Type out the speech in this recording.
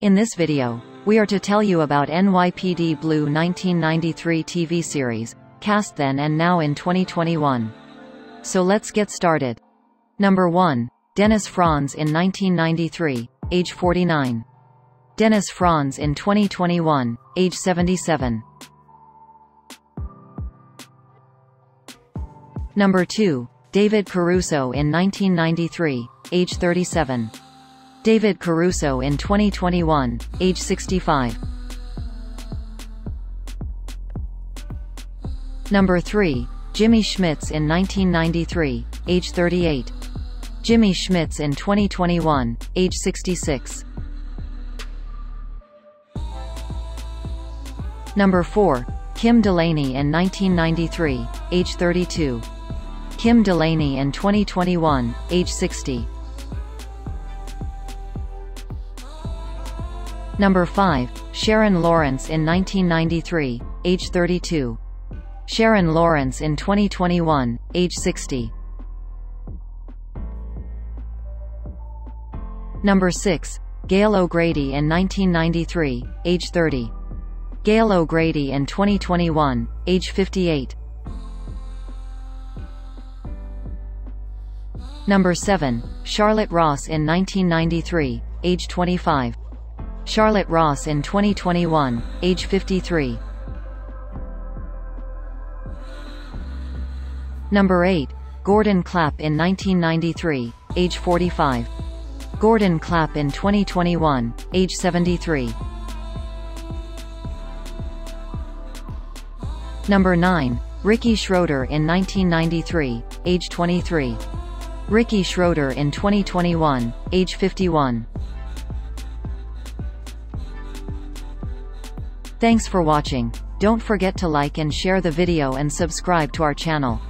In this video, we are to tell you about NYPD Blue 1993 TV series, cast then and now in 2021. So let's get started. Number 1. Dennis Franz in 1993, age 49. Dennis Franz in 2021, age 77. Number 2. David Caruso in 1993, age 37. David Caruso in 2021, age 65. Number 3. Jimmy Smits in 1993, age 38. Jimmy Smits in 2021, age 66. Number 4. Kim Delaney in 1993, age 32. Kim Delaney in 2021, age 60. Number 5. Sharon Lawrence in 1993, age 32. Sharon Lawrence in 2021, age 60. Number 6. Gail O'Grady in 1993, age 30. Gail O'Grady in 2021, age 58. Number 7. Charlotte Ross in 1993, age 25. Charlotte Ross in 2021, age 53. Number 8. Gordon Clapp in 1993, age 45. Gordon Clapp in 2021, age 73. Number 9. Ricky Schroder in 1993, age 23. Ricky Schroder in 2021, age 51. Thanks for watching. Don't forget to like and share the video and subscribe to our channel.